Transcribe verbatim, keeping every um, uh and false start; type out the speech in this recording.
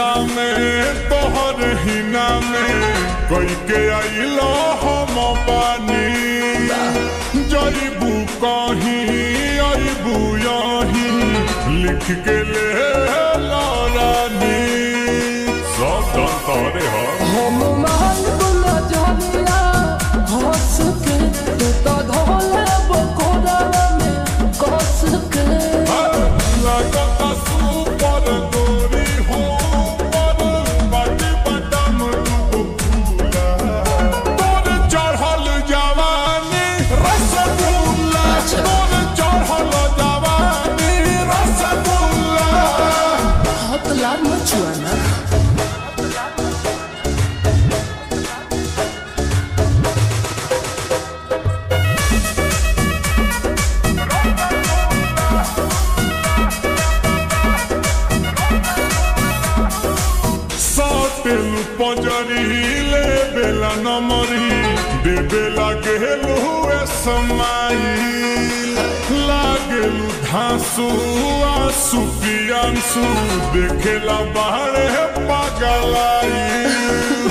سامے بہر ہینا میں کوئی کے آئی لوہم پانی جائی بو کاہی آئی بو یاہی لکھ کے لے لارانی ساتھان تارے ہاں ہم مان بلا جانیا ہاتھ سکے تا دھولے بکوڑا میں کس کے لگتا سوپر گوری ہو سو سفیان سو دیکھلا بہڑے پاگلائی